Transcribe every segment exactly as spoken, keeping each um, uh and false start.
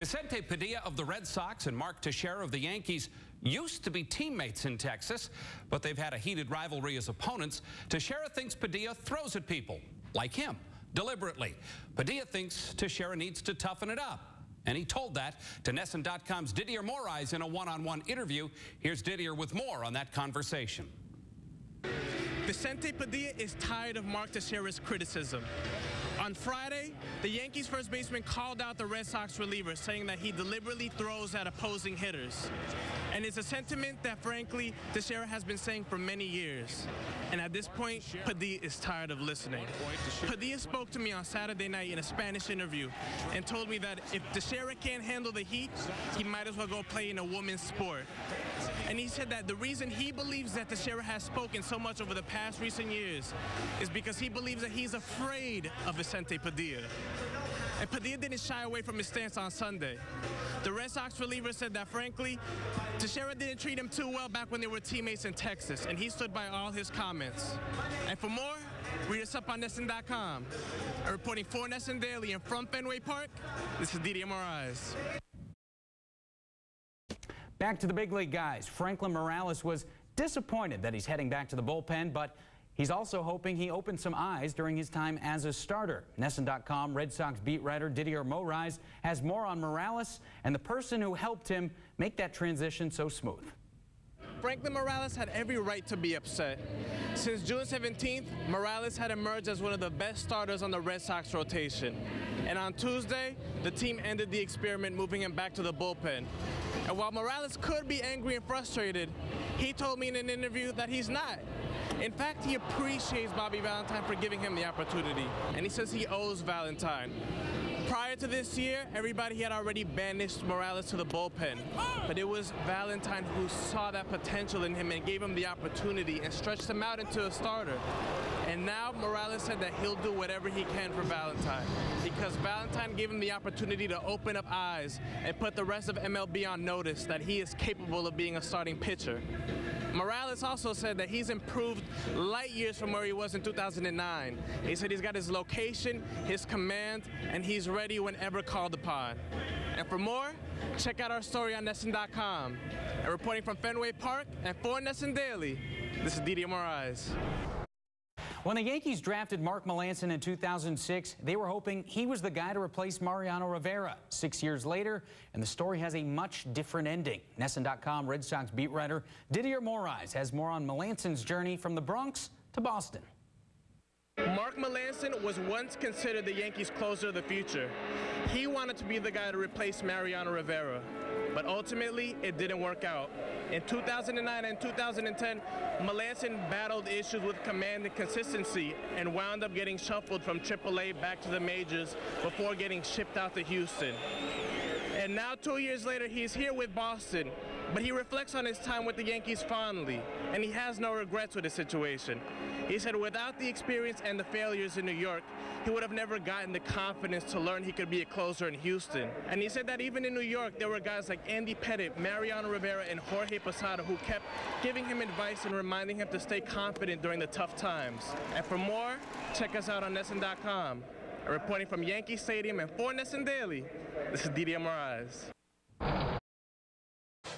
Vicente Padilla of the Red Sox and Mark Teixeira of the Yankees used to be teammates in Texas, but they've had a heated rivalry as opponents. Teixeira thinks Padilla throws at people, like him, deliberately. Padilla thinks Teixeira needs to toughen it up, and he told that to N E S N dot com's Didier Morais in a one-on-one interview. Here's Didier with more on that conversation. Vicente Padilla is tired of Mark Teixeira's criticism. On Friday, the Yankees first baseman called out the Red Sox reliever, saying that he deliberately throws at opposing hitters. And it's a sentiment that, frankly, Teixeira has been saying for many years. And at this point, Padilla is tired of listening. Padilla spoke to me on Saturday night in a Spanish interview and told me that if Teixeira can't handle the heat, he might as well go play in a women's sport. And he said that the reason he believes that Teixeira has spoken so much over the past recent years is because he believes that he's afraid of Vicente Padilla. And Padilla didn't shy away from his stance on Sunday. The Red Sox reliever said that, frankly, Teixeira didn't treat him too well back when they were teammates in Texas, and he stood by all his comments. And for more, read us up on N E S N dot com. And reporting for N E S N Daily and from Fenway Park, this is Didier Morais. Back to the big league guys. Franklin Morales was disappointed that he's heading back to the bullpen, but he's also hoping he opened some eyes during his time as a starter. N E S N dot com Red Sox beat writer Didier Morais has more on Morales and the person who helped him make that transition so smooth. Franklin Morales had every right to be upset. Since June seventeenth, Morales had emerged as one of the best starters on the Red Sox rotation. And on Tuesday, the team ended the experiment, moving him back to the bullpen. And while Morales could be angry and frustrated, he told me in an interview that he's not. In fact, he appreciates Bobby Valentine for giving him the opportunity, and he says he owes Valentine. Prior to this year, everybody had already banished Morales to the bullpen, but it was Valentine who saw that potential in him and gave him the opportunity and stretched him out into a starter. And now Morales said that he'll do whatever he can for Valentine, because Valentine gave him the opportunity to open up eyes and put the rest of M L B on notice that he is capable of being a starting pitcher. Morales also said that he's improved light years from where he was in two thousand nine. He said he's got his location, his command, and he's ready whenever called upon. And for more, check out our story on N E S N dot com. And reporting from Fenway Park and for N E S N Daily, this is Didier Morais. When the Yankees drafted Mark Melancon in two thousand six, they were hoping he was the guy to replace Mariano Rivera. Six years later, and the story has a much different ending. N E S N dot com Red Sox beat writer Didier Morais has more on Melancon's journey from the Bronx to Boston. Mark Melancon was once considered the Yankees' closer of the future. He wanted to be the guy to replace Mariano Rivera, but ultimately it didn't work out. In two thousand nine and two thousand ten, Melancon battled issues with command and consistency and wound up getting shuffled from triple A back to the majors before getting shipped out to Houston. And now two years later, he's here with Boston, but he reflects on his time with the Yankees fondly, and he has no regrets with his situation. He said without the experience and the failures in New York, he would have never gotten the confidence to learn he could be a closer in Houston. And he said that even in New York, there were guys like Andy Pettitte, Mariano Rivera, and Jorge Posada who kept giving him advice and reminding him to stay confident during the tough times. And for more, check us out on N E S N dot com. And reporting from Yankee Stadium and for N E S N Daily, this is Didier Morais.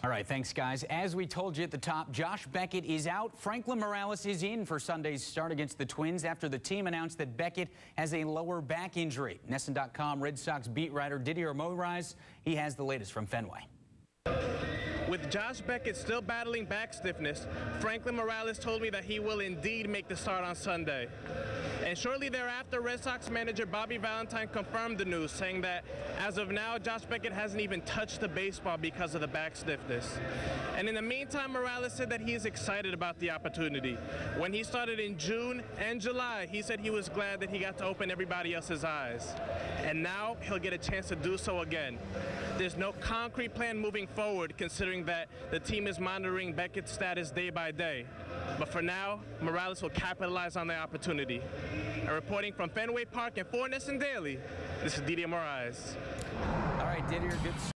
All right, thanks, guys. As we told you at the top, Josh Beckett is out. Franklin Morales is in for Sunday's start against the Twins after the team announced that Beckett has a lower back injury. N E S N dot com Red Sox beat writer Didier Morais, he has the latest from Fenway. With Josh Beckett still battling back stiffness, Franklin Morales told me that he will indeed make the start on Sunday. And shortly thereafter, Red Sox manager Bobby Valentine confirmed the news, saying that as of now, Josh Beckett hasn't even touched the baseball because of the back stiffness. And in the meantime, Morales said that he is excited about the opportunity. When he started in June and July, he said he was glad that he got to open everybody else's eyes. And now he'll get a chance to do so again. There's no concrete plan moving forward, considering that the team is monitoring Beckett's status day by day. But for now, Morales will capitalize on the opportunity. And reporting from Fenway Park and for N E S N Daily, this is Didier Morais. All right, Didier, good